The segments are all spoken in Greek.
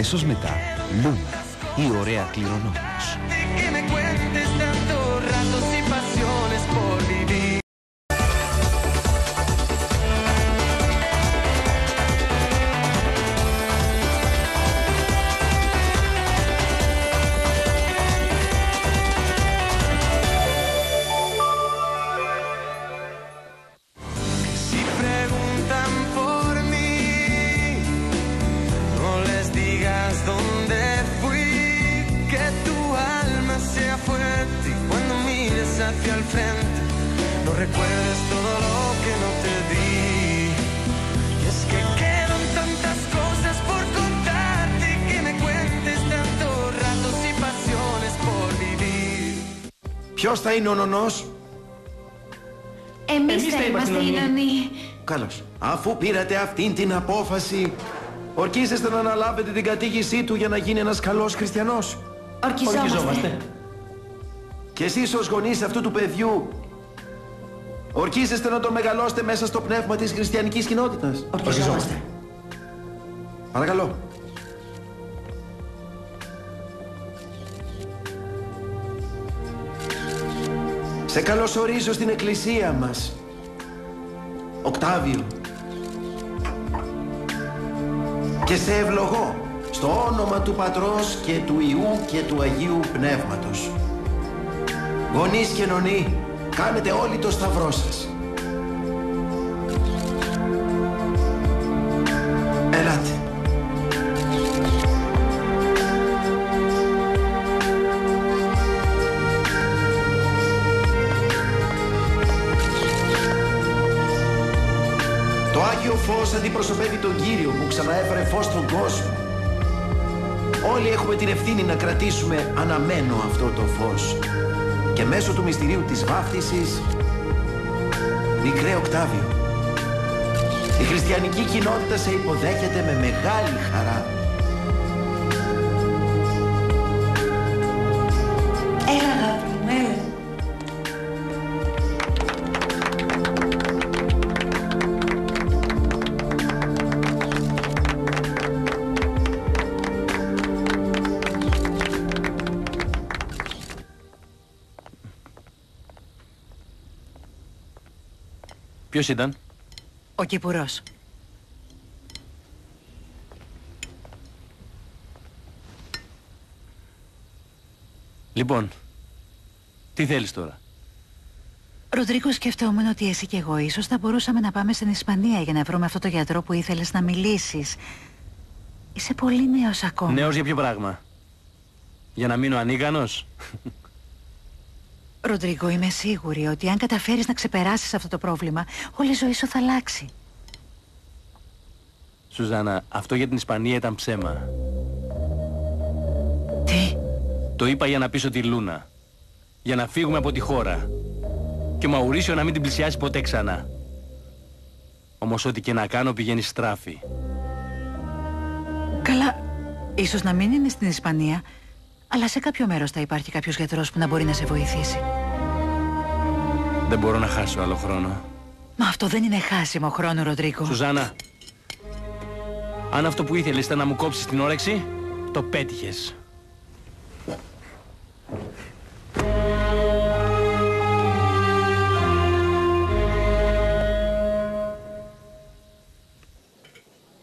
αμέσως μετά Λούνα, η ωραία κληρονόμος. Ποιος θα είναι ο νονός? Εμείς θα είμαστε οι νονοί. Καλώς. Αφού πήρατε αυτήν την απόφαση, ορκίζεστε να αναλάβετε την κατήγησή του για να γίνει ένας καλός χριστιανός? Ορκιζόμαστε. Και εσείς ως γονείς αυτού του παιδιού, ορκίζεστε να τον μεγαλώσετε μέσα στο πνεύμα της χριστιανικής κοινότητας? Ορκιζόμαστε. Παρακαλώ. Σε καλωσορίζω στην εκκλησία μας, Οκτάβιο. Και σε ευλογώ στο όνομα του Πατρός και του Υιού και του Αγίου Πνεύματος. Γονείς και νονοί, κάνετε όλοι το σταυρό σας. Ελάτε. Το φως αντιπροσωπεύει τον Κύριο που ξαναέφερε φως στον κόσμο. Όλοι έχουμε την ευθύνη να κρατήσουμε αναμένο αυτό το φως. Και μέσω του μυστηρίου της βάφτισης, μικρέ Οκτάβιο, η χριστιανική κοινότητα σε υποδέχεται με μεγάλη χαρά. Έλα αγάπη μου, έλα. Ποιος ήταν? Ο κυπουρός. Λοιπόν, τι θέλεις τώρα? Ροντρίγκο, σκεφτόμουν ότι εσύ και εγώ ίσως θα μπορούσαμε να πάμε στην Ισπανία για να βρούμε αυτό το γιατρό που ήθελες να μιλήσεις. Είσαι πολύ νέος ακόμα. Νέος για ποιο πράγμα? Για να μείνω ανίκανος? Ροντρίγκο, είμαι σίγουρη ότι αν καταφέρεις να ξεπεράσεις αυτό το πρόβλημα, όλη η ζωή σου θα αλλάξει. Σουζάνα, αυτό για την Ισπανία ήταν ψέμα. Τι? Το είπα για να πείσω τη Λούνα. Για να φύγουμε από τη χώρα. Και ο Μαουρίσιο να μην την πλησιάσει ποτέ ξανά. Όμως ό,τι και να κάνω πηγαίνει στράφη. Καλά, ίσως να μην είναι στην Ισπανία. Αλλά σε κάποιο μέρος θα υπάρχει κάποιος γιατρός που να μπορεί να σε βοηθήσει. Δεν μπορώ να χάσω άλλο χρόνο. Μα αυτό δεν είναι χάσιμο χρόνο, Ροντρίγκο. Σουζάνα, αν αυτό που ήθελες ήταν να μου κόψεις την όρεξη, το πέτυχες.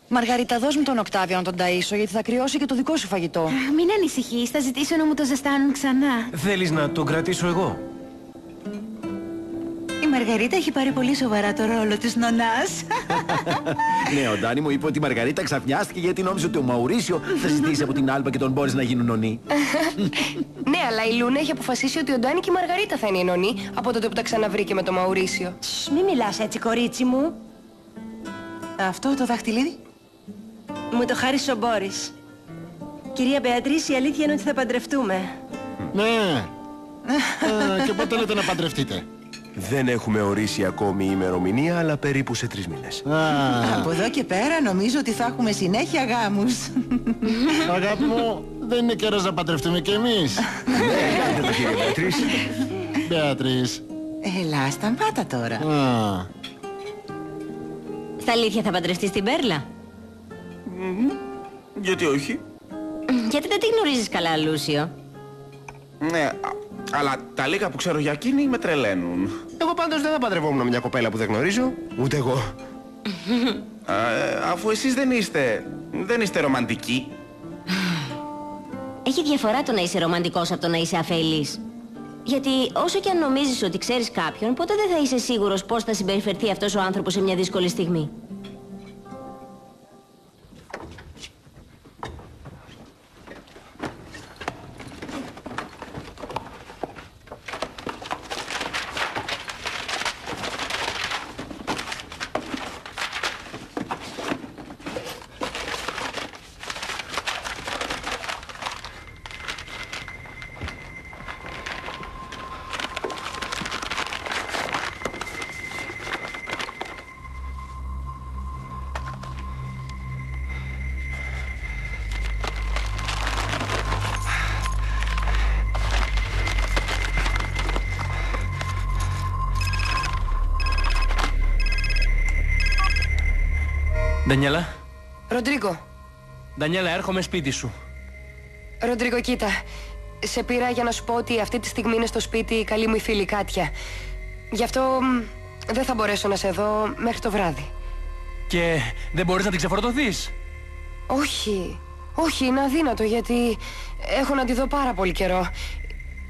Μαργαρίτα, δώσ' μου τον Οκτάβιο να τον ταΐσω, γιατί θα κρυώσει και το δικό σου φαγητό. Μην ανησυχείς, θα ζητήσω να μου το ζεστάνουν ξανά. Θέλεις να τον κρατήσω εγώ? Η Μαργαρίτα έχει πάρει πολύ σοβαρά το ρόλο της νονάς. Ναι, ο Ντάνι μου είπε ότι η Μαργαρίτα ξαφνιάστηκε γιατί νόμιζε ότι ο Μαουρίσιο θα ζητήσει από την Άλπα και τον Μπόρις να γίνουν νονοί. Ναι, αλλά η Λούνα έχει αποφασίσει ότι ο Ντάνι και η Μαργαρίτα θα είναι νονοί από τότε που τα ξαναβρήκε με τον Μαουρίσιο. Μη μιλάς έτσι, κορίτσι μου. Αυτό το δαχτυλίδι? Μου το χάρισε ο Μπόρις. Κυρία Μπεατρίς, η αλήθεια είναι ότι θα παντρευτούμε. Ναι. Και πότε λέτε να παντρευτείτε? Δεν έχουμε ορίσει ακόμη ημερομηνία, αλλά περίπου σε 3 μήνες. Από εδώ και πέρα νομίζω ότι θα έχουμε συνέχεια γάμους. Αγάπη μου, δεν είναι καιρός να παντρευτούμε κι εμείς? Ναι, κάντε το κύριε Μπεατρίς. Μπεατρίς. Έλα, σταμπάτα τώρα. Στα αλήθεια θα παντρευτείς την Πέρλα? Γιατί όχι? Γιατί δεν τη γνωρίζεις καλά, Λούσιο? Ναι, αλλά τα λίγα που ξέρω για εκείνη με τρελαίνουν. Εγώ πάντως δεν θα παντρευόμουν με μια κοπέλα που δεν γνωρίζω. Ούτε εγώ. Αφού εσείς δεν είστε ρομαντικοί. Έχει διαφορά το να είσαι ρομαντικός από το να είσαι αφελής. Γιατί όσο και αν νομίζεις ότι ξέρεις κάποιον, ποτέ δεν θα είσαι σίγουρος πώς θα συμπεριφερθεί αυτός ο άνθρωπος σε μια δύσκολη στιγμή. Ντανιέλα. Ροντρίγκο. Ντανιέλα, έρχομαι σπίτι σου. Ροντρίγκο, κοίτα. Σε πήρα για να σου πω ότι αυτή τη στιγμή είναι στο σπίτι η καλή μου η φίλη Κάτια. Γι' αυτό δεν θα μπορέσω να σε δω μέχρι το βράδυ. Και δεν μπορείς να την ξεφορτωθείς? Όχι. Όχι, είναι αδύνατο γιατί έχω να τη δω πάρα πολύ καιρό.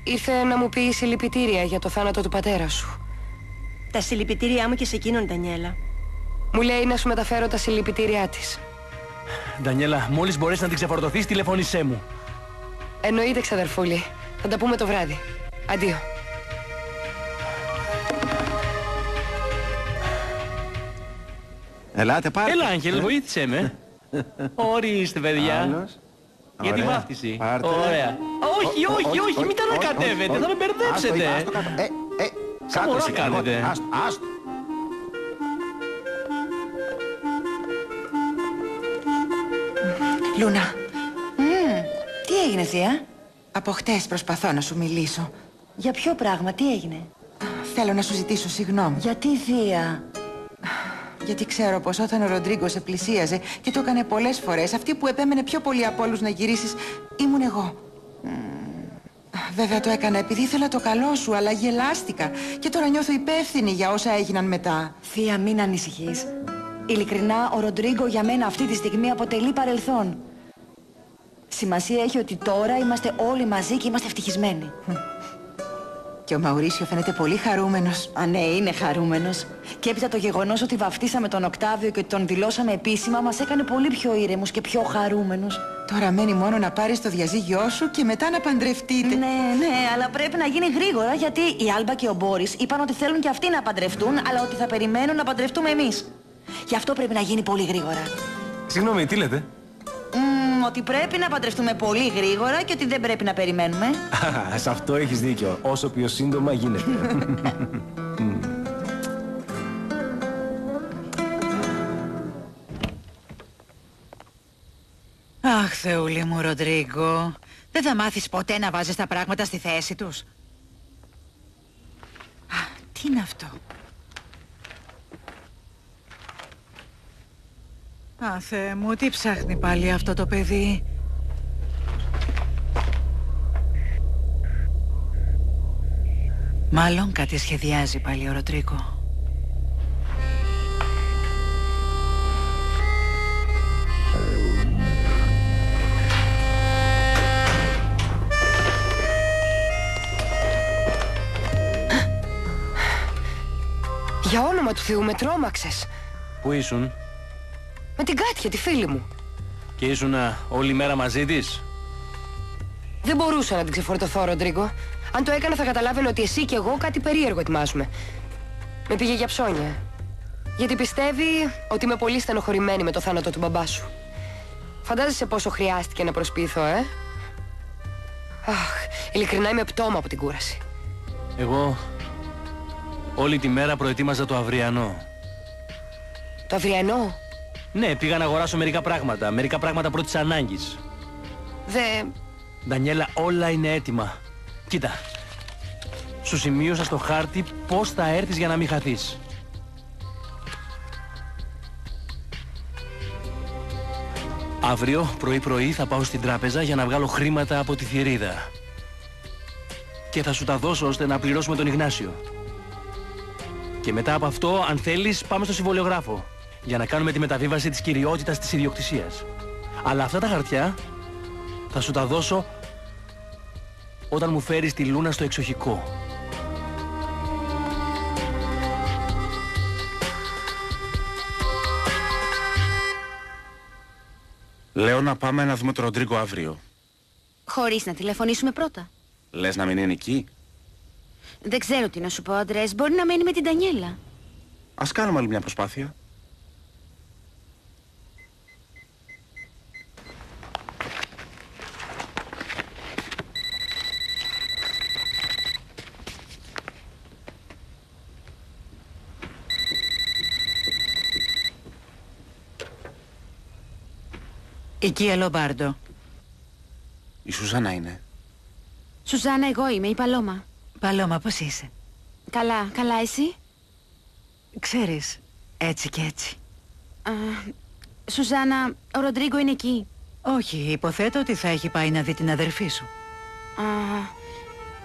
Ήρθε να μου πει συλληπιτήρια για το θάνατο του πατέρα σου. Τα συλληπιτήριά μου και σε εκείνον, Ντανιέλα. Μου λέει να σου μεταφέρω τα συλληπιτήριά της. Ντανιέλα, μόλις μπορέσεις να την ξεφορτωθείς, τηλεφώνησέ μου. Εννοείται, ξαδερφούλη. Θα τα πούμε το βράδυ. Αντίο. Ελάτε, πάρτε. Έλα, Άγγελ, βοήθησέ με. Ορίστε, παιδιά. Άλλος. Για τη βάφτιση. Πάρτε. Ωραία. Όχι, μην τα ανακατεύετε, θα με μπερδέψετε. Κάτω κάνετε. Άστο. Λούνα. Τι έγινε, Θεία? Από χτες προσπαθώ να σου μιλήσω. Για ποιο πράγμα, τι έγινε? Θέλω να σου ζητήσω συγγνώμη. Γιατί, Θεία? Γιατί ξέρω πως όταν ο Ροντρίγκο σε πλησίαζε, και το έκανε πολλές φορές, αυτή που επέμενε πιο πολύ από όλους να γυρίσεις ήμουν εγώ. Βέβαια το έκανα επειδή ήθελα το καλό σου, αλλά γελάστηκα. Και τώρα νιώθω υπεύθυνη για όσα έγιναν μετά. Θεία, μην ανησυχείς. Ειλικρινά, ο Ροντρίγκο για μένα αυτή τη στιγμή αποτελεί παρελθόν. Σημασία έχει ότι τώρα είμαστε όλοι μαζί και είμαστε ευτυχισμένοι. Και ο Μαουρίσιο φαίνεται πολύ χαρούμενος. Α, ναι, είναι χαρούμενος. Και έπειτα το γεγονός ότι βαφτίσαμε τον Οκτάβιο και ότι τον δηλώσαμε επίσημα μας έκανε πολύ πιο ήρεμος και πιο χαρούμενος. Τώρα μένει μόνο να πάρεις το διαζύγιό σου και μετά να παντρευτείτε. Ναι, αλλά πρέπει να γίνει γρήγορα, γιατί η Άλμπα και ο Μπόρις είπαν ότι θέλουν και αυτοί να παντρευτούν, αλλά ότι θα περιμένουν να παντρευτούμε εμείς. Γι' αυτό πρέπει να γίνει πολύ γρήγορα. Συγγνώμη, τι λέτε? Ότι πρέπει να παντρευτούμε πολύ γρήγορα και ότι δεν πρέπει να περιμένουμε. Σε αυτό έχεις δίκιο. Όσο πιο σύντομα γίνεται. Αχ, Θεούλη μου, Ροντρίγκο. Δεν θα μάθεις ποτέ να βάζεις τα πράγματα στη θέση τους. Τι είναι αυτό? Α, Θεέ μου, τι ψάχνει πάλι αυτό το παιδί? Μάλλον κάτι σχεδιάζει πάλι ο Ροντρίγκο. Για όνομα του Θεού, με τρόμαξες. Πού ήσουν? Με την Κάτια, τη φίλη μου. Και ήσουνα όλη μέρα μαζί της? Δεν μπορούσα να την ξεφορτωθώ, Ροντρίγκο. Αν το έκανα θα καταλάβαινε ότι εσύ και εγώ κάτι περίεργο ετοιμάζουμε. Με πήγε για ψώνια. Γιατί πιστεύει ότι είμαι πολύ στενοχωρημένη με το θάνατο του μπαμπά σου. Φαντάζεσαι πόσο χρειάστηκε να προσποιηθώ, Αχ, ειλικρινά είμαι πτώμα από την κούραση. Εγώ όλη τη μέρα προετοίμαζα το αυριανό. Το αυριανό? Ναι, πήγα να αγοράσω μερικά πράγματα πρώτης ανάγκης. Ντανιέλα, όλα είναι έτοιμα. Κοίτα, σου σημείωσα στο χάρτη πώς θα έρθεις για να μην χαθείς. Αύριο πρωί-πρωί θα πάω στην τράπεζα για να βγάλω χρήματα από τη θηρίδα. Και θα σου τα δώσω ώστε να πληρώσουμε τον Ιγνάσιο. Και μετά από αυτό, αν θέλεις, πάμε στο συμβολιογράφο. Για να κάνουμε τη μεταβίβαση της κυριότητας της ιδιοκτησίας. Αλλά αυτά τα χαρτιά θα σου τα δώσω όταν μου φέρεις τη Λούνα στο εξοχικό. Λέω να πάμε να δούμε τον Ροντρίγκο αύριο. Χωρίς να τηλεφωνήσουμε πρώτα. Λες να μην είναι εκεί? Δεν ξέρω τι να σου πω, Αντρές. Μπορεί να μένει με την Ντανιέλα. Ας κάνουμε άλλη μια προσπάθεια. Εκεί, Λομπάρντο. Η Σουζάνα είναι. Σουζάνα, εγώ είμαι, η Παλώμα. Παλώμα, πώς είσαι? Καλά, καλά, εσύ? Ξέρεις, έτσι και έτσι. Σουζάνα, ο Ροντρίγκο είναι εκεί? Όχι, υποθέτω ότι θα έχει πάει να δει την αδερφή σου.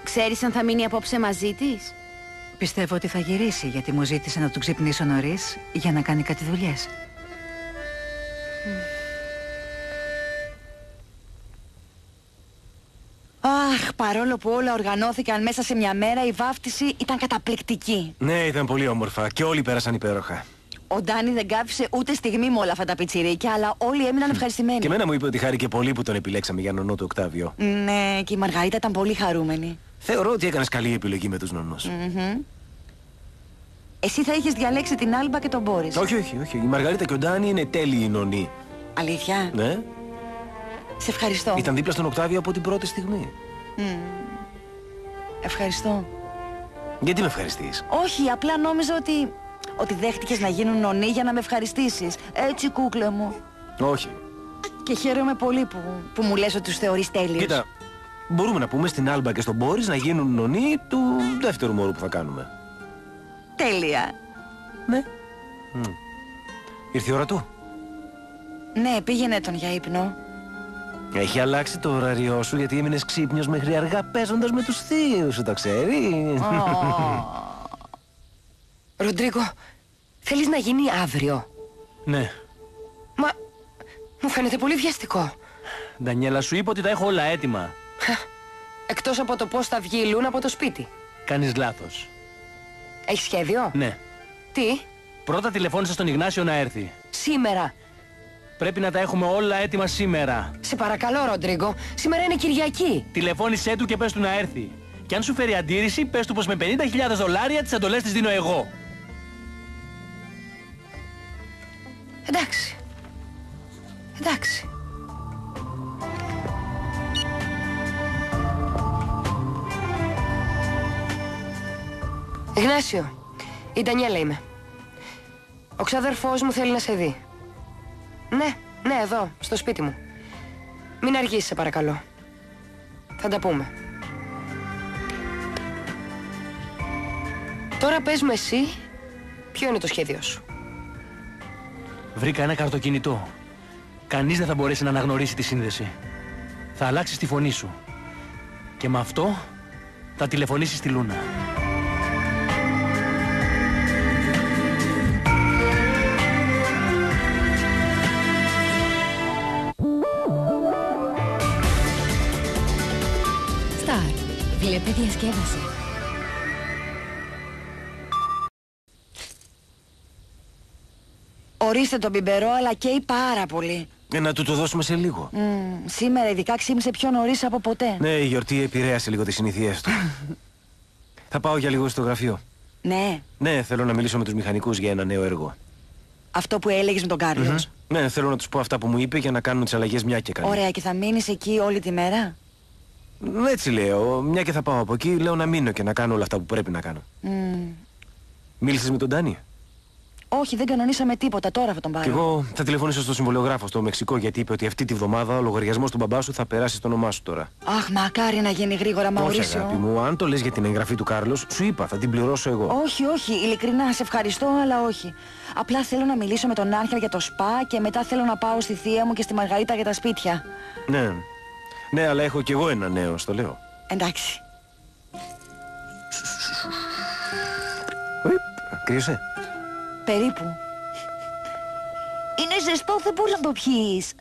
Ξέρεις αν θα μείνει απόψε μαζί της? Πιστεύω ότι θα γυρίσει, γιατί μου ζήτησε να του ξυπνήσω νωρίς για να κάνει κάτι δουλειές. Αχ, παρόλο που όλα οργανώθηκαν μέσα σε μια μέρα, η βάφτιση ήταν καταπληκτική. Ναι, ήταν πολύ όμορφα και όλοι πέρασαν υπέροχα. Ο Ντάνι δεν κάφησε ούτε στιγμή με όλα αυτά τα πιτσιρίκια, αλλά όλοι έμειναν ευχαριστημένοι. Και εμένα μου είπε ότι χάρηκε πολύ που τον επιλέξαμε για νονό του Οκτάβιο. Ναι, και η Μαργαρίτα ήταν πολύ χαρούμενη. Θεωρώ ότι έκανες καλή επιλογή με τους νονούς. Εσύ θα είχες διαλέξει την Άλμπα και τον Μπόρις. Όχι, όχι, όχι. Η Μαργαρίτα και ο Ντάνι είναι τέλειοι νονοί. Αλήθεια? Ναι. Σε ευχαριστώ. Ήταν δίπλα στον Οκτάβιο από την πρώτη στιγμή. Ευχαριστώ. Γιατί με ευχαριστείς? Όχι, απλά νόμιζα ότι δέχτηκες να γίνουν νονή για να με ευχαριστήσεις. Έτσι, κούκλε μου. Όχι. Και χαίρομαι πολύ που μου λες ότι τους θεωρείς τέλειους. Κοίτα, μπορούμε να πούμε στην Άλμπα και στον Μπόρις να γίνουν νονή του δεύτερου μωρού που θα κάνουμε. Τέλεια. Ναι. Ήρθε η ώρα του. Ναι, πήγαινε τον για ύπνο. Έχει αλλάξει το ωράριό σου γιατί έμεινες ξύπνιος μέχρι αργά παίζοντας με τους θείους σου, το ξέρεις. Ροντρίγκο, θέλεις να γίνει αύριο? Ναι. Μα, μου φαίνεται πολύ βιαστικό. Ντανιέλα, σου είπα ότι τα έχω όλα έτοιμα. Εκτός από το πώς θα βγει η Λούνα από το σπίτι. Κάνεις λάθος. Έχεις σχέδιο? Ναι. Τι? Πρώτα τηλεφώνησα στον Ιγνάσιο να έρθει. Σήμερα. Πρέπει να τα έχουμε όλα έτοιμα σήμερα. Σε παρακαλώ, Ροντρίγκο. Σήμερα είναι Κυριακή. Τηλεφώνησέ του και πες του να έρθει. Και αν σου φέρει αντίρρηση, πες του πως με $50.000 τις εντολές τις δίνω εγώ. Εντάξει. Εντάξει. Γνάσιο, η Ντανιέλα είμαι. Ο ξαδερφός μου θέλει να σε δει. Ναι, ναι, εδώ, στο σπίτι μου. Μην αργήσεις, σε παρακαλώ. Θα τα πούμε. Τώρα πες μου εσύ, ποιο είναι το σχέδιο σου? Βρήκα ένα καρτοκινητό. Κανείς δεν θα μπορέσει να αναγνωρίσει τη σύνδεση. Θα αλλάξεις τη φωνή σου. Και με αυτό θα τηλεφωνήσεις στη Λούνα. Διασκέδαση. Ορίστε τον πιπερό, αλλά καίει πάρα πολύ. Να του το δώσουμε σε λίγο. Σήμερα ειδικά ξύμισε πιο νωρίς από ποτέ. Ναι, η γιορτή επηρέασε λίγο τις συνήθειές του. Θα πάω για λίγο στο γραφείο. Ναι. Ναι, θέλω να μιλήσω με τους μηχανικούς για ένα νέο έργο. Αυτό που έλεγες με τον Κάρλος. Ναι, θέλω να τους πω αυτά που μου είπε για να κάνουν τις αλλαγές μια και καλή. Ωραία, και θα μείνεις εκεί όλη τη μέρα? Έτσι λέω, μια και θα πάω από εκεί, λέω να μείνω και να κάνω όλα αυτά που πρέπει να κάνω. Μίλησες με τον Ντάνι? Όχι, δεν κανονίσαμε τίποτα. Τώρα θα τον πάρω. Και εγώ θα τηλεφωνήσω στο συμβολιογράφο στο Μεξικό, γιατί είπε ότι αυτή τη βδομάδα ο λογαριασμός του μπαμπά σου θα περάσει στο όνομά σου τώρα. Αχ, μακάρι να γίνει γρήγορα, Μαουρίσιο. Όχι, αγάπη μου, αν το λες για την εγγραφή του Κάρλος, σου είπα, θα την πληρώσω εγώ. Όχι, όχι, ειλικρινά, σε ευχαριστώ, αλλά όχι. Απλά θέλω να μιλήσω με τον Άγχελ για το σπα και μετά θέλω να πάω στη θεία μου και στη Μαργαρίτα για τα σπίτια. Ναι. Ναι, αλλά έχω κι εγώ ένα νέο, στο λέω. Εντάξει. Κρύωσε. Περίπου. Είναι ζεστό, δεν μπορείς να το πιείς.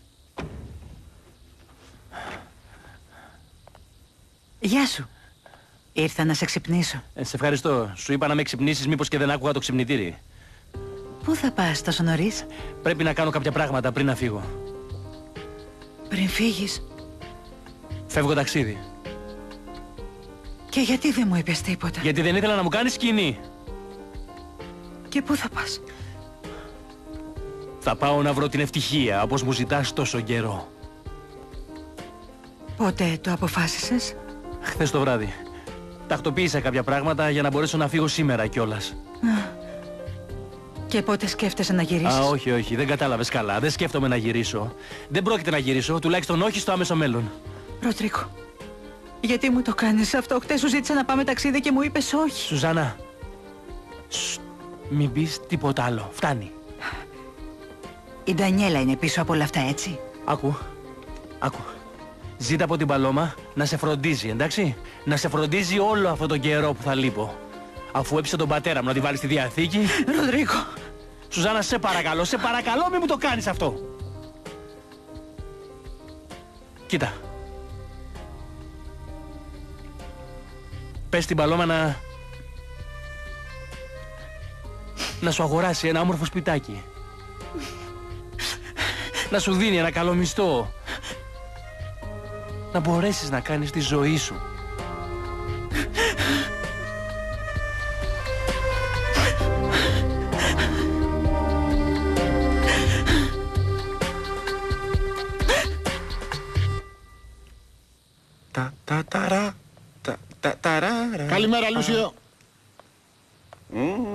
Γεια σου. Ήρθα να σε ξυπνήσω. Σε ευχαριστώ. Σου είπα να με ξυπνήσεις, μήπως και δεν άκουγα το ξυπνητήρι. Πού θα πας τόσο νωρίς? Πρέπει να κάνω κάποια πράγματα πριν να φύγω. Πριν φύγεις? Φεύγω ταξίδι. Και γιατί δεν μου είπες τίποτα? Γιατί δεν ήθελα να μου κάνεις σκηνή. Και πού θα πας? Θα πάω να βρω την ευτυχία, όπως μου ζητάς τόσο καιρό. Πότε το αποφάσισες? Χθες το βράδυ. Τακτοποίησα κάποια πράγματα για να μπορέσω να φύγω σήμερα κιόλας. Και πότε σκέφτεσαι να γυρίσεις? Α, όχι, όχι, δεν κατάλαβες καλά. Δεν σκέφτομαι να γυρίσω. Δεν πρόκειται να γυρίσω, τουλάχιστον όχι στο άμεσο μέλλον. Ροντρίγκο, γιατί μου το κάνεις αυτό? Χτες σου ζήτησα να πάμε ταξίδι και μου είπες όχι. Σουζάνα. Μην πεις τίποτα άλλο. Φτάνει. Η Ντανιέλα είναι πίσω από όλα αυτά, έτσι. Άκου. Άκου. Ζήτα από την Παλώμα να σε φροντίζει, εντάξει. Να σε φροντίζει όλο αυτό τον καιρό που θα λείπω. Αφού έψε τον πατέρα μου να τη βάλει στη Διαθήκη. Ροντρίγκο. Σουζάνα, σε παρακαλώ. Σε παρακαλώ, μη μου το κάνεις αυτό. Κοίτα. Πες στην Παλώμα να σου αγοράσει ένα όμορφο σπιτάκι. Να σου δίνει ένα καλό μισθό. Να μπορέσεις να κάνεις τη ζωή σου. Καλημέρα, Λούσιο.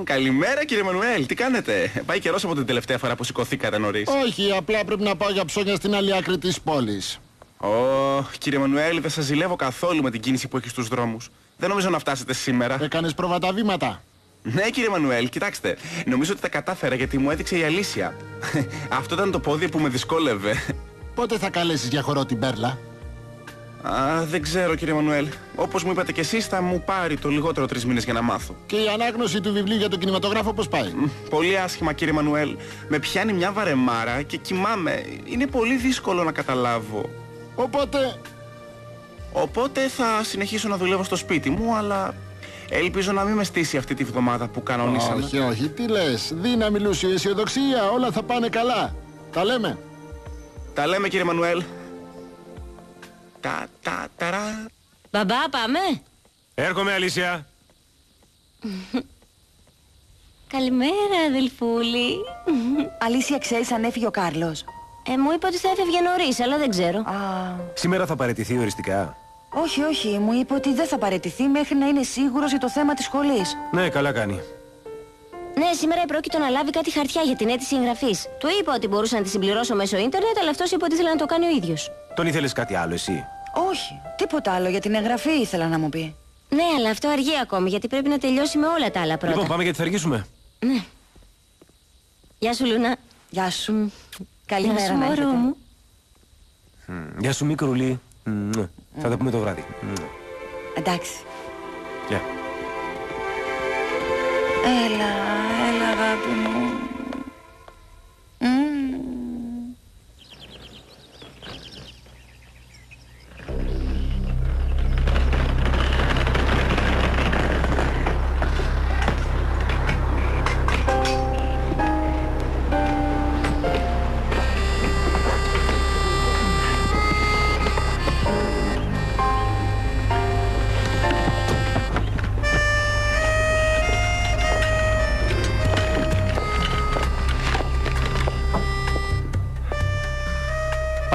Καλημέρα κύριε Μανουέλ, τι κάνετε? Πάει καιρός από την τελευταία φορά που σηκωθήκατε νωρίς. Όχι, απλά πρέπει να πάω για ψώνια στην άλλη άκρη της πόλης. Κύριε Μανουέλ, δεν σας ζηλεύω καθόλου με την κίνηση που έχει στους δρόμους. Δεν νομίζω να φτάσετε σήμερα. Έκανες πρόβατα βήματα? Ναι κύριε Μανουέλ, κοιτάξτε, νομίζω ότι τα κατάφερα γιατί μου έδειξε η Αλίσια. Αυτό ήταν το πόδι που με δυσκόλευε. Πότε θα καλέσεις για χορό την Πέρλα? Α, δεν ξέρω κύριε Μανουέλ. Όπως μου είπατε κι εσείς, θα μου πάρει το λιγότερο 3 μήνες για να μάθω. Και η ανάγνωση του βιβλίου για τον κινηματογράφο πώς πάει? Πολύ άσχημα κύριε Μανουέλ. Με πιάνει μια βαρεμάρα και κοιμάμαι. Είναι πολύ δύσκολο να καταλάβω. Οπότε θα συνεχίσω να δουλεύω στο σπίτι μου, αλλά ελπίζω να μην με στήσει αυτή τη βδομάδα που κανονίσαμε. Όχι, όχι, τι λες? Δύναμη, Λούσιο, αισιοδοξία, όλα θα πάνε καλά. Τα λέμε. Τα λέμε κύριε Μανουέλ. Μπαμπά, πάμε? Έρχομαι, Αλίσια. Καλημέρα, αδελφούλη. Αλίσια, ξέρεις αν έφυγε ο Κάρλος? Μου είπε ότι θα έφευγε νωρίς, αλλά δεν ξέρω. Σήμερα θα παραιτηθεί οριστικά? Όχι, όχι, μου είπε ότι δεν θα παραιτηθεί μέχρι να είναι σίγουρος για το θέμα της σχολής. Ναι, καλά κάνει. Ναι, σήμερα επρόκειτο να λάβει κάτι χαρτιά για την αίτηση εγγραφής. Του είπα ότι μπορούσα να τη συμπληρώσω μέσω ίντερνετ, αλλά αυτός είπε ότι ήθελε να το κάνει ο ίδιος. Τον ήθελες κάτι άλλο εσύ? Όχι, τίποτα άλλο για την εγγραφή ήθελα να μου πει. Ναι, αλλά αυτό αργεί ακόμη γιατί πρέπει να τελειώσει με όλα τα άλλα πρώτα. Λοιπόν, πάμε γιατί θα αργήσουμε. Ναι. Γεια σου, Λούνα. Γεια σου. Καλή μέρα να έρθετε. Γεια σου, μικρούλη. Θα τα πούμε το βράδυ. Εντάξει. Γεια. Έλα, έλα αγάπη μου.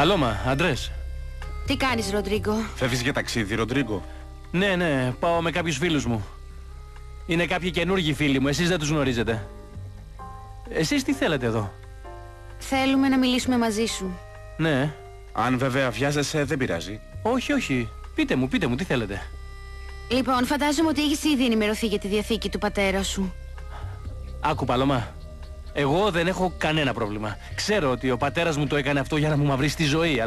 Παλώμα, Αντρές. Τι κάνεις, Ροντρίγκο? Φεύγεις για ταξίδι, Ροντρίγκο? Ναι, ναι, πάω με κάποιους φίλους μου. Είναι κάποιοι καινούργοι φίλοι μου, εσείς δεν τους γνωρίζετε. Εσείς τι θέλετε εδώ? Θέλουμε να μιλήσουμε μαζί σου. Ναι. Αν βέβαια βιάζεσαι δεν πειράζει. Όχι, όχι. Πείτε μου, πείτε μου τι θέλετε. Λοιπόν, φαντάζομαι ότι έχεις ήδη ενημερωθεί για τη διαθήκη του πατέρα σου. Άκου Παλώμα, εγώ δεν έχω κανένα πρόβλημα. Ξέρω ότι ο πατέρας μου το έκανε αυτό για να μου μαυρίσει τη ζωή,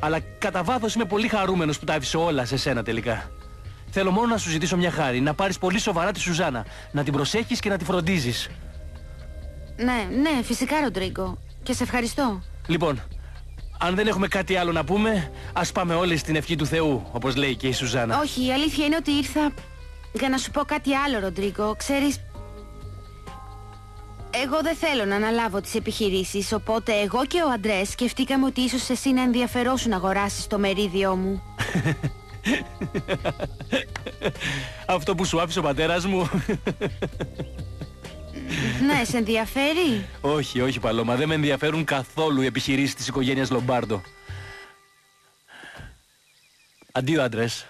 αλλά κατά βάθος είμαι πολύ χαρούμενος που τα άφησε όλα σε σένα τελικά. Θέλω μόνο να σου ζητήσω μια χάρη, να πάρεις πολύ σοβαρά τη Σουζάνα, να την προσέχεις και να τη φροντίζεις. Ναι, ναι, φυσικά Ροντρίγκο. Και σε ευχαριστώ. Λοιπόν, αν δεν έχουμε κάτι άλλο να πούμε, ας πάμε όλοι στην ευχή του Θεού, όπως λέει και η Σουζάνα. Όχι, η αλήθεια είναι ότι ήρθα για να σου πω κάτι άλλο, Ροντρίγκο. Ξέρεις, εγώ δεν θέλω να αναλάβω τις επιχειρήσεις, οπότε εγώ και ο Αντρές σκεφτήκαμε ότι ίσως εσύ να ενδιαφερόσουν να αγοράσεις το μερίδιό μου. Αυτό που σου άφησε ο πατέρας μου. Ναι, σε ενδιαφέρει? Όχι, όχι Παλώμα, δεν με ενδιαφέρουν καθόλου οι επιχειρήσεις της οικογένειας Λομπάρντο. Αντίο Αντρές.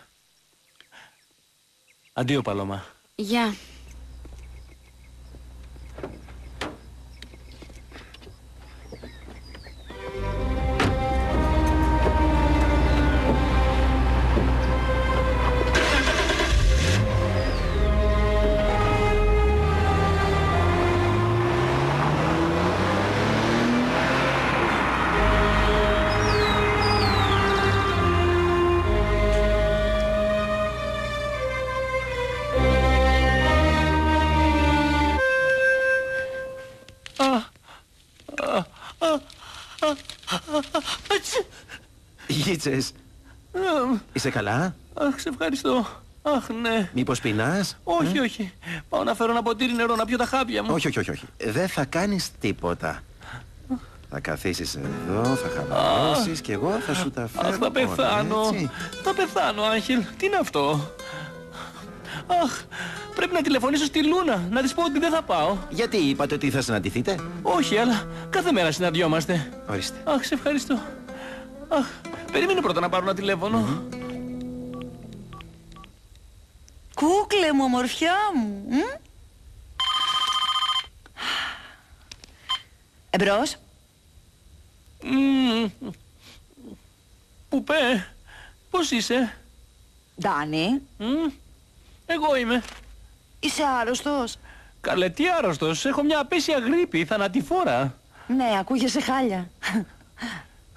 Αντίο Παλώμα. Γεια. Γίτσες, είσαι καλά? Αχ, σε ευχαριστώ. Αχ, ναι. Μήπως πεινάς? Όχι, όχι. Πάω να φέρω ένα ποτήρι νερό να πιω τα χάπια μου. Όχι, όχι, όχι, όχι. Δεν θα κάνεις τίποτα. Θα καθίσεις εδώ, θα χαμηλώσεις και εγώ θα σου τα φέρω. Αχ, θα πεθάνω. Θα πεθάνω, Άγχελ. Τι είναι αυτό? Αχ, πρέπει να τηλεφωνήσω στη Λούνα, να της πω ότι δεν θα πάω. Γιατί είπατε ότι θα συναντηθείτε? Όχι, αλλά κάθε μέρα συναντιόμαστε. Ορίστε. Αχ, σε ευχαριστώ. Αχ, περίμενε πρώτα να πάρω ένα τηλέφωνο. Κούκλε μου, ομορφιά μου. Εμπρός. Πουπέ, πώς είσαι? Ντάνι. Εγώ είμαι. Είσαι άρρωστος? Καλέ, τι άρρωστος, έχω μια απέσια γρίπη, θανατηφόρα. Ναι, ακούγεσαι χάλια.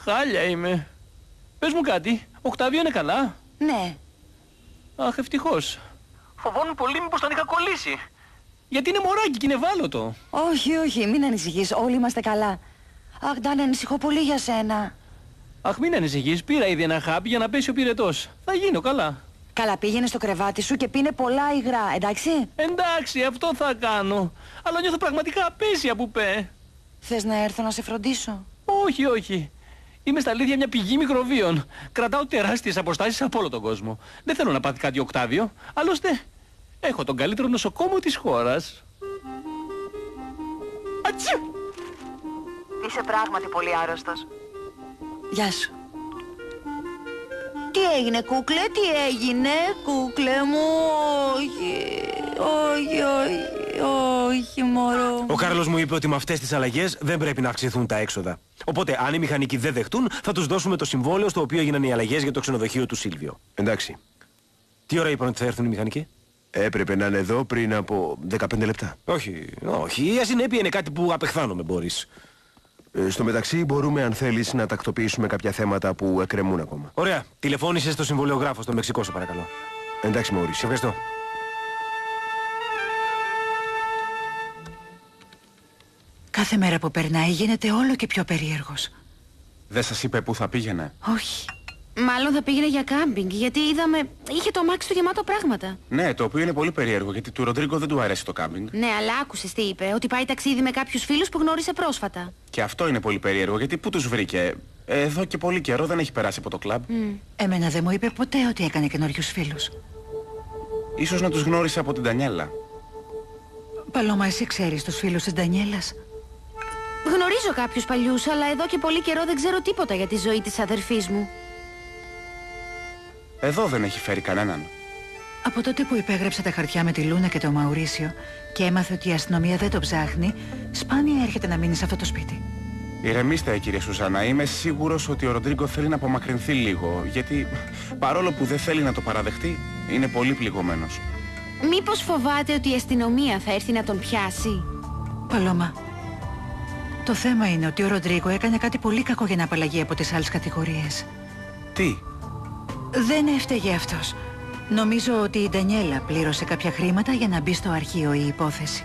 Χάλια είμαι. Πες μου κάτι, ο Οκτάβιο είναι καλά? Ναι. Αχ, ευτυχώς. Φοβόμουν πολύ μήπως τον είχα κολλήσει. Γιατί είναι μωράκι και είναι ευάλωτο. Όχι, όχι, μην ανησυχείς, όλοι είμαστε καλά. Αχ, Ντάνι, ανησυχώ πολύ για σένα. Αχ, μην ανησυχείς, πήρα ήδη ένα χάπι για να πέσει ο πυρετός. Θα γίνω καλά. Καλά, πήγαινε στο κρεβάτι σου και πίνε πολλά υγρά, εντάξει? Εντάξει, αυτό θα κάνω. Αλλά νιώθω πραγματικά απέσια, πουπέ. Θες να έρθω να σε φροντίσω? Όχι, όχι. Είμαι στα αλήθεια μια πηγή μικροβίων. Κρατάω τεράστιες αποστάσεις από όλο τον κόσμο. Δεν θέλω να πάθει κάτι ο Οκτάβιο. Άλλωστε, έχω τον καλύτερο νοσοκόμο της χώρας. Ατσιου! Είσαι πράγματι πολύ άρρωστος. Γεια σου. Τι έγινε κούκλε, τι έγινε κούκλε μου? Όχι, όχι, όχι, όχι μωρό. Ο Κάρλος μου είπε ότι με αυτές τις αλλαγές δεν πρέπει να αυξηθούν τα έξοδα. Οπότε αν οι μηχανικοί δεν δεχτούν θα τους δώσουμε το συμβόλαιο στο οποίο έγιναν οι αλλαγές για το ξενοδοχείο του Σίλβιο. Εντάξει. Τι ώρα είπαν ότι θα έρθουν οι μηχανικοί? Έπρεπε να είναι εδώ πριν από 15 λεπτά. Όχι, όχι, η ασυνέπεια είναι κάτι που απεχθάνομαι, Μπόρις. Στο μεταξύ μπορούμε αν θέλεις να τακτοποιήσουμε κάποια θέματα που εκκρεμούν ακόμα. Ωραία. Τηλεφώνησε στο συμβολιογράφο στο Μεξικό σου παρακαλώ. Εντάξει Μαουρίσιο. Ευχαριστώ. Κάθε μέρα που περνάει γίνεται όλο και πιο περίεργος. Δεν σας είπε που θα πήγαινε? Όχι. Μάλλον θα πήγαινε για κάμπινγκ, γιατί είδαμε... είχε το αμάξι του γεμάτο πράγματα. Ναι, το οποίο είναι πολύ περίεργο, γιατί του Ροντρίγκο δεν του αρέσει το κάμπινγκ. Ναι, αλλά άκουσες τι είπε, ότι πάει ταξίδι με κάποιους φίλους που γνώρισε πρόσφατα. Και αυτό είναι πολύ περίεργο, γιατί πού τους βρήκε? Εδώ και πολύ καιρό δεν έχει περάσει από το κλαμπ. Εμένα δεν μου είπε ποτέ ότι έκανε καινούριους φίλους. Ίσως να τους γνώρισε από την Ντανιέλα. Παλώμα, εσύ ξέρεις τους φίλους της Ντανιέλας? Γνωρίζω κάποιους παλιούς, αλλά εδώ και πολύ καιρό δεν ξέρω τίποτα για τη ζωή της αδερφής μου. Εδώ δεν έχει φέρει κανέναν. Από τότε που υπέγραψε τα χαρτιά με τη Λούνα και τον Μαουρίσιο και έμαθε ότι η αστυνομία δεν το ψάχνει, σπάνια έρχεται να μείνει σε αυτό το σπίτι. Ηρεμήστε, κύριε Σουζάνα. Είμαι σίγουρος ότι ο Ροντρίγκο θέλει να απομακρυνθεί λίγο, γιατί παρόλο που δεν θέλει να το παραδεχτεί, είναι πολύ πληγωμένος. Μήπως φοβάται ότι η αστυνομία θα έρθει να τον πιάσει? Παλώμα, το θέμα είναι ότι ο Ροντρίγκο έκανε κάτι πολύ κακό για να απαλλαγεί από τις άλλες κατηγορίες. Τι? Δεν έφταιγε αυτός. Νομίζω ότι η Ντανιέλα πλήρωσε κάποια χρήματα για να μπει στο αρχείο η υπόθεση.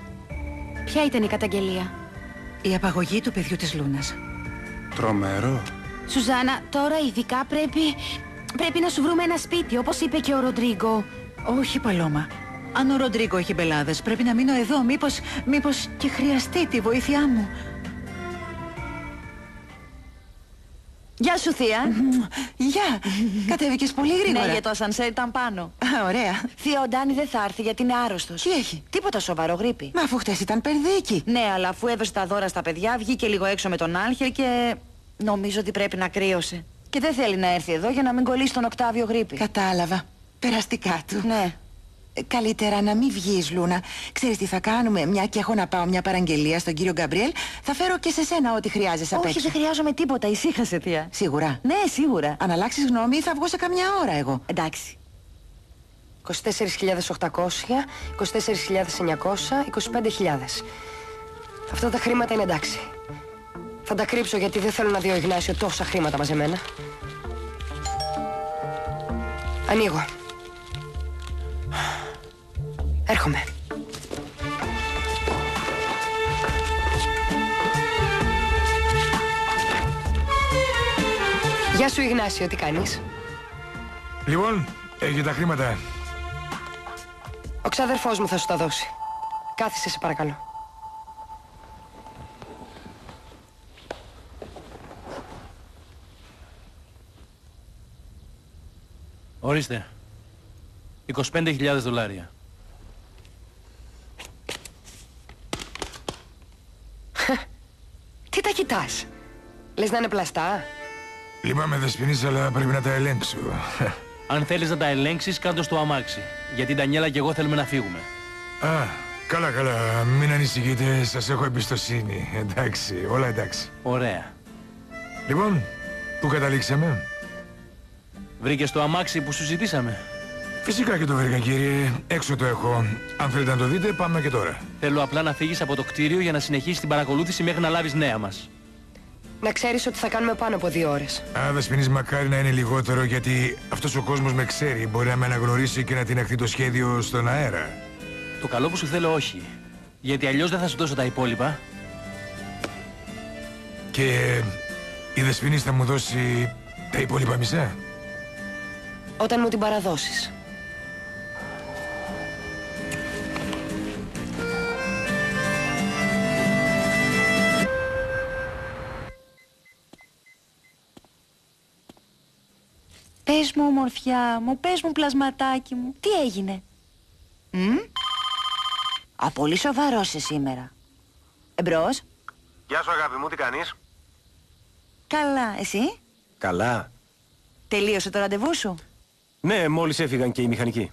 Ποια ήταν η καταγγελία? Η απαγωγή του παιδιού της Λούνας. Τρομερό. Σουζάνα, τώρα ειδικά πρέπει να σου βρούμε ένα σπίτι, όπως είπε και ο Ροντρίγκο. Όχι, Παλώμα. Αν ο Ροντρίγκο έχει μπελάδες, πρέπει να μείνω εδώ. Μήπως και χρειαστεί τη βοήθειά μου. Γεια σου, θεία. Γεια. Κατέβηκες πολύ γρήγορα. Ναι, γιατί το σανσέρ ήταν πάνω. Ωραία. Θεία, ο Ντάνι δεν θα έρθει γιατί είναι άρρωστος. Τι έχει? Τίποτα σοβαρό, γρίπη. Μα αφού χτες ήταν περδίκι. Ναι, αλλά αφού έδωσε τα δώρα στα παιδιά, βγήκε λίγο έξω με τον Άλχερ και νομίζω ότι πρέπει να κρύωσε. Και δεν θέλει να έρθει εδώ για να μην κολλήσει τον Οκτάβιο, γρίπη. Κατάλαβα. Περαστικά του. Ναι. Καλύτερα να μην βγεις, Λούνα. Ξέρεις τι θα κάνουμε? Μια και έχω να πάω μια παραγγελία στον κύριο Γκαμπριέλ, θα φέρω και σε σένα ό,τι χρειάζεσαι απ' έξω. Όχι, δεν χρειάζομαι τίποτα. Ησύχασε, θεία. Σίγουρα? Ναι, σίγουρα. Αν αλλάξεις γνώμη, θα βγω σε καμιά ώρα εγώ. Εντάξει. 24.800, 24.900, 25.000. Αυτά τα χρήματα είναι εντάξει. Θα τα κρύψω γιατί δεν θέλω να δει ο Ιγνάσιο τόσα χρήματα μαζεμένα. Ανοίγω. Έρχομαι. Γεια σου, Ιγνάσιο, τι κάνεις? Λοιπόν, έχει τα χρήματα. Ο ξαδερφός μου θα σου τα δώσει. Κάθισε, σε παρακαλώ. Ορίστε. 25.000 δολάρια. Τι τα κοιτάς? Λες να είναι πλαστά? Λυπάμαι, δεσποινής, αλλά πρέπει να τα ελέγξω. Αν θέλεις να τα ελέγξεις, κάντο στο αμάξι. Γιατί η Ντανιέλα και εγώ θέλουμε να φύγουμε. Α, καλά, καλά. Μην ανησυχείτε, σας έχω εμπιστοσύνη. Εντάξει, όλα εντάξει. Ωραία. Λοιπόν, πού καταλήξαμε? Βρήκες το αμάξι που σου ζητήσαμε? Φυσικά και το βρήκα, κύριε. Έξω το έχω. Αν θέλετε να το δείτε, πάμε και τώρα. Θέλω απλά να φύγεις από το κτίριο για να συνεχίσεις την παρακολούθηση μέχρι να λάβεις νέα μας. Να ξέρεις ότι θα κάνουμε πάνω από 2 ώρες. Α, δεσποινής, μακάρι να είναι λιγότερο, γιατί αυτός ο κόσμος με ξέρει. Μπορεί να με αναγνωρίσει και να τυναχθεί το σχέδιο στον αέρα. Το καλό που σου θέλω, όχι. Γιατί αλλιώς δεν θα σου δώσω τα υπόλοιπα. Και η δεσποινής θα μου δώσει τα υπόλοιπα μισά. Όταν μου την παραδώσεις. Πες μου, ομορφιά μου, πες μου, πλασματάκι μου, τι έγινε? Α, πολύ σοβαρός σε σήμερα. Εμπρός. Γεια σου, αγάπη μου, τι κάνεις? Καλά, εσύ? Καλά. Τελείωσε το ραντεβού σου? Ναι, μόλις έφυγαν και οι μηχανικοί.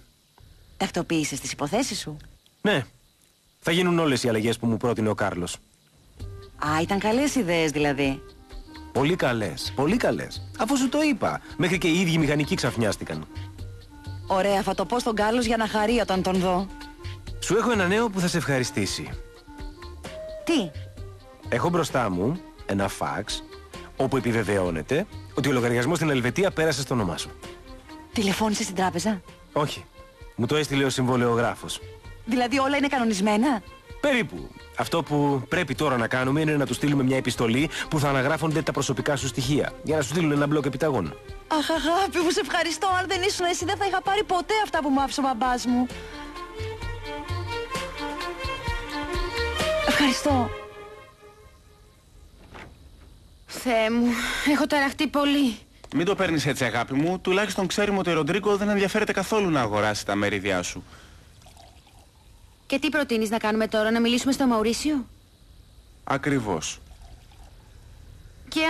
Τακτοποίησες τις υποθέσεις σου? Ναι. Θα γίνουν όλες οι αλλαγές που μου πρότεινε ο Κάρλος. Α, ήταν καλές ιδέες δηλαδή. Πολύ καλές, πολύ καλές. Αφού σου το είπα, μέχρι και οι ίδιοι μηχανικοί ξαφνιάστηκαν. Ωραία, θα το πω στον Κάρλος για να χαρεί όταν τον δω. Σου έχω ένα νέο που θα σε ευχαριστήσει. Τι? Έχω μπροστά μου ένα φαξ όπου επιβεβαιώνεται ότι ο λογαριασμός στην Ελβετία πέρασε στο όνομά σου. Τηλεφώνησε στην τράπεζα? Όχι. Μου το έστειλε ο συμβολαιογράφος. Δηλαδή όλα είναι κανονισμένα? Περίπου. Αυτό που πρέπει τώρα να κάνουμε είναι να του στείλουμε μια επιστολή που θα αναγράφονται τα προσωπικά σου στοιχεία. Για να σου στείλουν ένα μπλοκ επιταγών. Αχ, αγάπη μου, σε ευχαριστώ. Αν δεν ήσουν εσύ, δεν θα είχα πάρει ποτέ αυτά που μου άφησε ο μπαμπάς μου. Ευχαριστώ. Θεέ μου, έχω ταραχτεί πολύ. Μην το παίρνεις έτσι, αγάπη μου. Τουλάχιστον ξέρουμε ότι ο Ροντρίγκο δεν ενδιαφέρεται καθόλου να αγοράσει τα μερίδια σου. Και τι προτείνεις να κάνουμε τώρα, να μιλήσουμε στο Μαουρίσιο? Ακριβώς. Και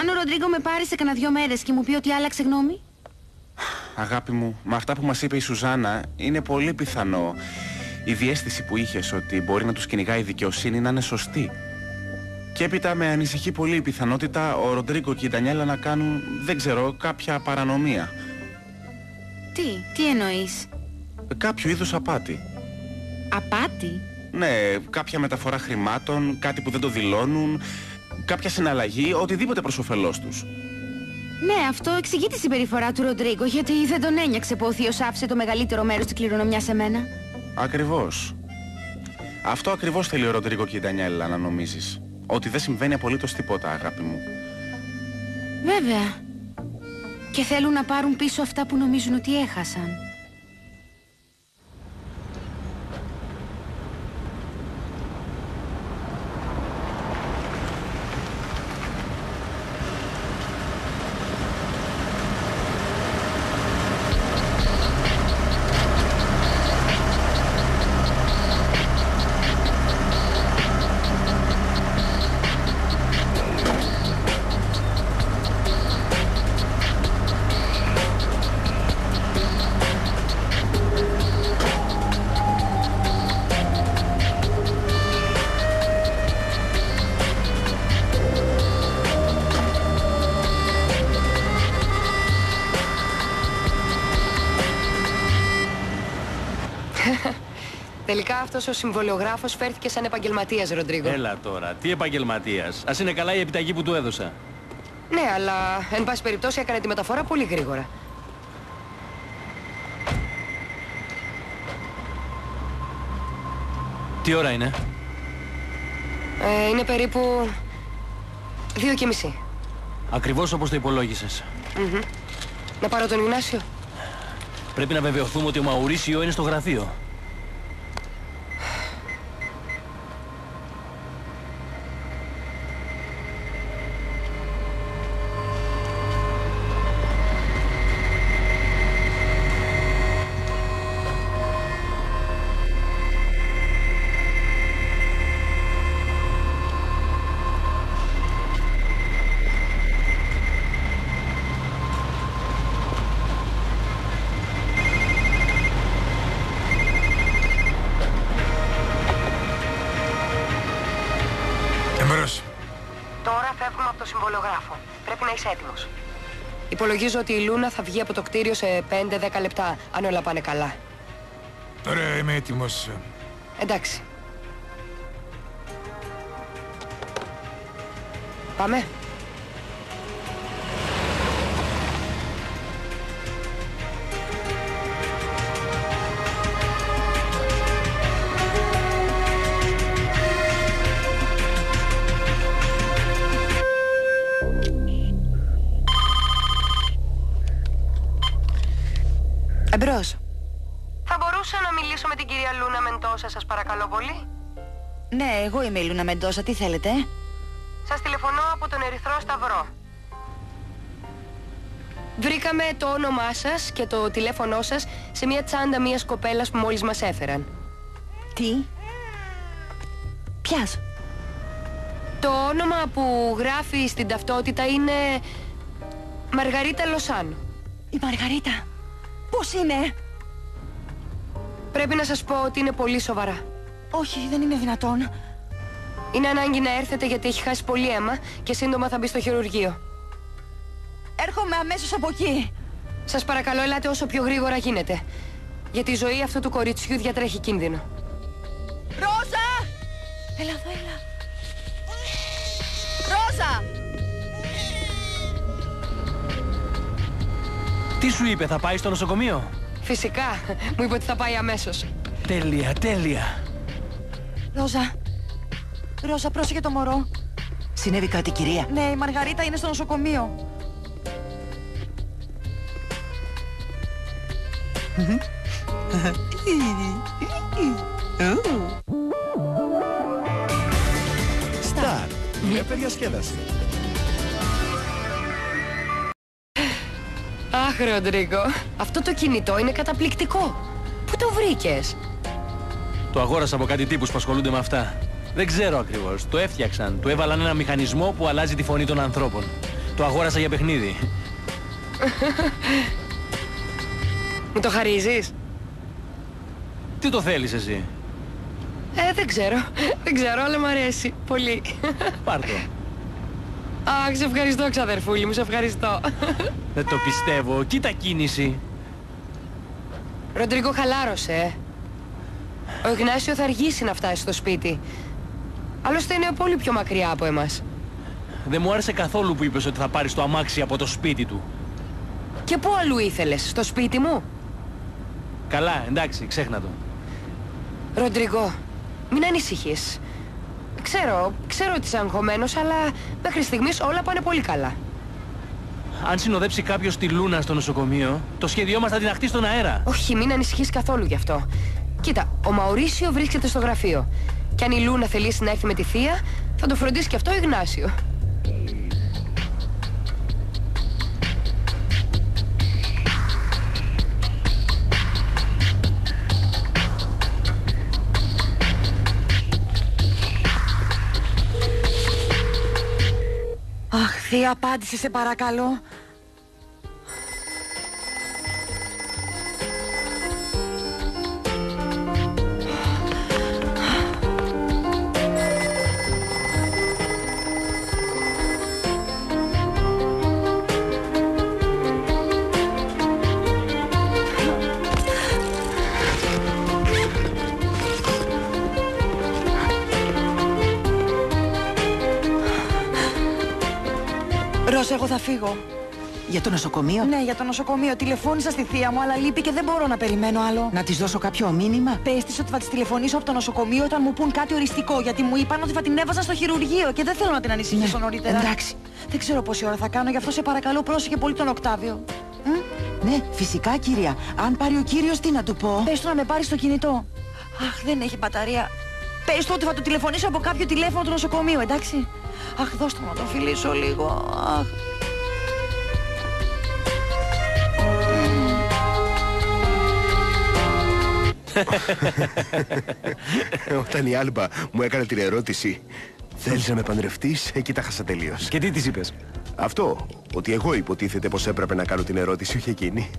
αν ο Ροντρίγκο με πάρει σε κανένα 2 μέρες και μου πει ότι άλλαξε γνώμη? Αγάπη μου, με αυτά που μας είπε η Σουζάνα, είναι πολύ πιθανό η διαίσθηση που είχες ότι μπορεί να τους κυνηγάει η δικαιοσύνη να είναι σωστή. Και έπειτα με ανησυχεί πολύ η πιθανότητα ο Ροντρίγκο και η Ντανιέλα να κάνουν, δεν ξέρω, κάποια παρανομία. Τι εννοείς? Κάποιο είδους απάτη. Απάτη? Ναι, κάποια μεταφορά χρημάτων, κάτι που δεν το δηλώνουν, κάποια συναλλαγή, οτιδήποτε προς όφελός τους. Ναι, αυτό εξηγεί τη συμπεριφορά του Ροντρίγκο, γιατί δεν τον ένιωξε που ο θείος άφησε το μεγαλύτερο μέρος της κληρονομιάς σε μένα. Ακριβώς. Αυτό ακριβώς θέλει ο Ροντρίγκο και η Ντανιέλα, να νομίζεις. Ότι δεν συμβαίνει απολύτως τίποτα, αγάπη μου. Βέβαια. Και θέλουν να πάρουν πίσω αυτά που νομίζουν ότι έχασαν. Τελικά αυτός ο συμβολιογράφος φέρθηκε σαν επαγγελματίας, Ροντρίγκο. Έλα τώρα, τι επαγγελματίας. Ας είναι καλά η επιταγή που του έδωσα. Ναι, αλλά εν πάση περιπτώσει έκανε τη μεταφορά πολύ γρήγορα. Τι ώρα είναι? Είναι περίπου 2:30. Ακριβώς όπως το υπολόγισες. Να πάρω τον Ιγνάσιο. Πρέπει να βεβαιωθούμε ότι ο Μαουρίσιο είναι στο γραφείο. Υπολογίζω ότι η Λούνα θα βγει από το κτίριο σε 5-10 λεπτά, αν όλα πάνε καλά. Ωραία, είμαι έτοιμος. Εντάξει. Πάμε. Θα μπορούσα να μιλήσω με την κυρία Λούνα Μεντόσα, σας παρακαλώ πολύ? Ναι, εγώ είμαι η Λούνα Μεντόσα, τι θέλετε? Σας τηλεφωνώ από τον Ερυθρό Σταυρό. Βρήκαμε το όνομά σας και το τηλέφωνό σας σε μια τσάντα μιας κοπέλας που μόλις μας έφεραν. Τι? Ποιας? Το όνομα που γράφει στην ταυτότητα είναι Μαργαρίτα Λοσάνο. Η Μαργαρίτα, πώς είναι? Πρέπει να σας πω ότι είναι πολύ σοβαρά. Όχι, δεν είναι δυνατόν. Είναι ανάγκη να έρθετε γιατί έχει χάσει πολύ αίμα και σύντομα θα μπει στο χειρουργείο. Έρχομαι αμέσως από εκεί. Σας παρακαλώ, ελάτε όσο πιο γρήγορα γίνεται. Γιατί η ζωή αυτού του κοριτσιού διατρέχει κίνδυνο. Ρόζα! Έλα εδώ, έλα. Ρόζα! Τι σου είπε, θα πάει στο νοσοκομείο? Φυσικά, μου είπε ότι θα πάει αμέσως. Τέλεια, τέλεια. Ρόζα, Ρόζα, πρόσεχε το μωρό. Συνέβη κάτι, κυρία? Ναι, η Μαργαρίτα είναι στο νοσοκομείο. Σταρ, μια περιασκέδαση. Αχ, Ροντρίγκο, αυτό το κινητό είναι καταπληκτικό. Πού το βρήκες? Το αγόρασα από κάτι τύπους που ασχολούνται με αυτά. Δεν ξέρω ακριβώς. Το έφτιαξαν. Του έβαλαν ένα μηχανισμό που αλλάζει τη φωνή των ανθρώπων. Το αγόρασα για παιχνίδι. Μου το χαρίζεις? Τι το θέλεις εσύ? Δεν ξέρω. Δεν ξέρω, αλλά μου αρέσει. Πολύ. Πάρ' το. Αχ, σε ευχαριστώ ξαδερφούλη μου, σε ευχαριστώ. Δεν το πιστεύω. Κοίτα κίνηση. Ροντρίγκο, χαλάρωσε, Ο Ιγνάσιο θα αργήσει να φτάσει στο σπίτι. Άλλωστε είναι πολύ πιο μακριά από εμάς. Δεν μου άρεσε καθόλου που είπες ότι θα πάρεις το αμάξι από το σπίτι του. Και πού αλλού ήθελες, στο σπίτι μου? Καλά, εντάξει, ξέχνα το. Ροντρίγκο, μην ανησυχείς. Ξέρω ότι είσαι αγχωμένος, αλλά μέχρι στιγμής όλα πάνε πολύ καλά. Αν συνοδέψει κάποιος τη Λούνα στο νοσοκομείο, το σχέδιό μας θα την αχτεί στον αέρα. Όχι, μην ανησυχείς καθόλου γι' αυτό. Κοίτα, ο Μαουρίσιο βρίσκεται στο γραφείο. Κι αν η Λούνα θελήσει να έρθει με τη θεία, θα το φροντίσει κι αυτό ο Ιγνάσιο. Αχ, θεία, απάντησε, σε παρακαλώ. Εγώ θα φύγω. Για το νοσοκομείο? Ναι, για το νοσοκομείο. Τηλεφώνησα στη θεία μου, αλλά λείπει και δεν μπορώ να περιμένω άλλο. Να της δώσω κάποιο μήνυμα? Πες της ότι θα της τηλεφωνήσω από το νοσοκομείο όταν μου πουν κάτι οριστικό, γιατί μου είπαν ότι θα την έβαζα στο χειρουργείο και δεν θέλω να την ανησυχήσω νωρίτερα. Εντάξει. Δεν ξέρω πόση ώρα θα κάνω, γι' αυτό σε παρακαλώ πρόσεχε πολύ τον Οκτάβιο. Ναι, φυσικά κυρία. Αν πάρει ο κύριος, τι να του πω? Πες του να με πάρει στο κινητό. Αχ, δεν έχει μπαταρία. Πες του ότι θα του τηλεφωνήσω από κάποιο τηλέφωνο του νοσοκομείου, εντάξει? Αχ, δώστε μου να τον φιλήσω λίγο. Αχ. Όταν η Άλπα μου έκανε την ερώτηση «Θέλεις να με παντρευτείς?» εκεί τα χάσα τελείως. Και τι της είπες? Αυτό, ότι εγώ υποτίθεται πως έπρεπε να κάνω την ερώτηση, όχι εκείνη.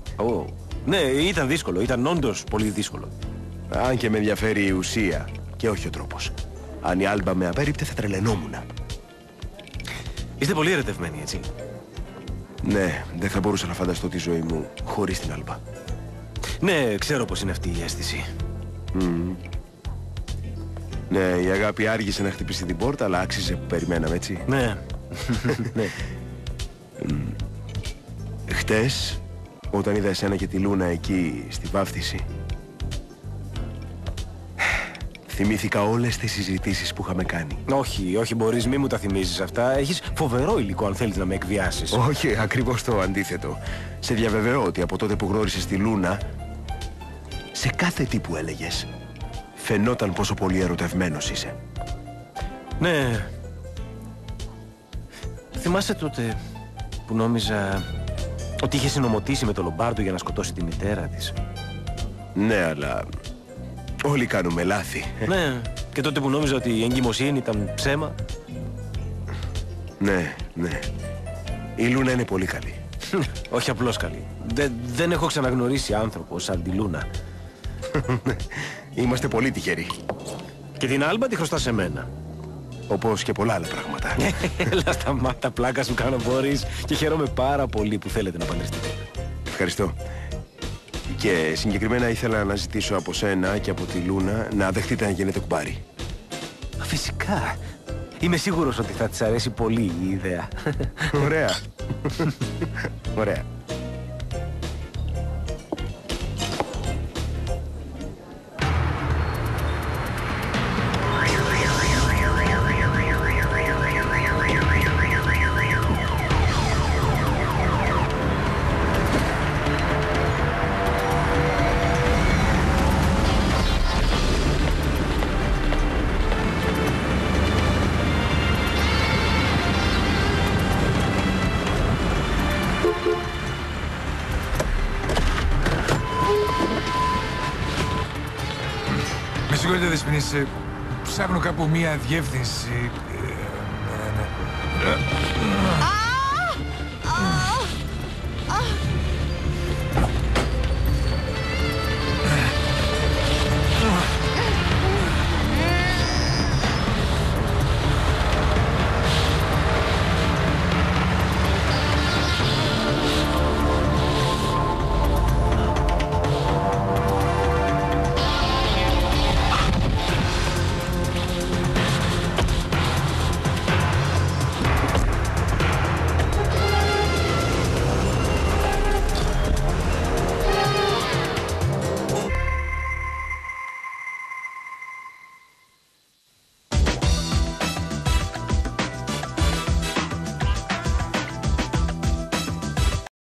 Ναι, ήταν δύσκολο, ήταν όντως πολύ δύσκολο. Αν και με ενδιαφέρει η ουσία και όχι ο τρόπος. Αν η Άλπα με απέριπτε θα τρελαινόμουν. Είστε πολύ ερετευμένοι, έτσι? Ναι, δεν θα μπορούσα να φανταστώ τη ζωή μου χωρίς την Άλπα. Ναι, ξέρω πως είναι αυτή η αίσθηση. Ναι, η αγάπη άργησε να χτυπήσει την πόρτα, αλλά άξιζε που περιμέναμε, έτσι? Ναι. Χτες, όταν είδα εσένα και τη Λούνα εκεί στη βάφτιση, θυμήθηκα όλες τις συζητήσεις που είχαμε κάνει. Όχι, όχι, Μπορίς, μη μου τα θυμίζεις αυτά. Έχεις φοβερό υλικό αν θέλεις να με εκβιάσεις. Όχι, ακριβώς το αντίθετο. Σε διαβεβαιώ ότι από τότε που γνώρισες τη Λούνα, σε κάθε τι που έλεγες, φαινόταν πόσο πολύ ερωτευμένος είσαι. Ναι. Θυμάσαι τότε που νόμιζα ότι είχε συνωμοτήσει με τον Λομπάρντο για να σκοτώσει τη μητέρα της? Ναι, αλλά όλοι κάνουμε λάθη. Ναι, και τότε που νόμιζα ότι η εγκυμοσύνη ήταν ψέμα. Ναι, ναι. Η Λούνα είναι πολύ καλή. Όχι απλώς καλή. Δεν έχω ξαναγνωρίσει άνθρωπο σαν τη Λούνα. Είμαστε πολύ τυχεροί. Και την Άλμπα τη χρωστά σε μένα. Όπως και πολλά άλλα πράγματα. Έλα, σταμάτα, πλάκα σου κάνω, Μπόρις. Και χαίρομαι πάρα πολύ που θέλετε να παντρευτείτε. Ευχαριστώ. Και συγκεκριμένα ήθελα να ζητήσω από σένα και από τη Λούνα να δεχτείτε να γίνεται κουμπάρι. Φυσικά. Είμαι σίγουρος ότι θα της αρέσει πολύ η ιδέα. Ωραία. Ωραία. Ψάχνω κάπου μία διεύθυνση.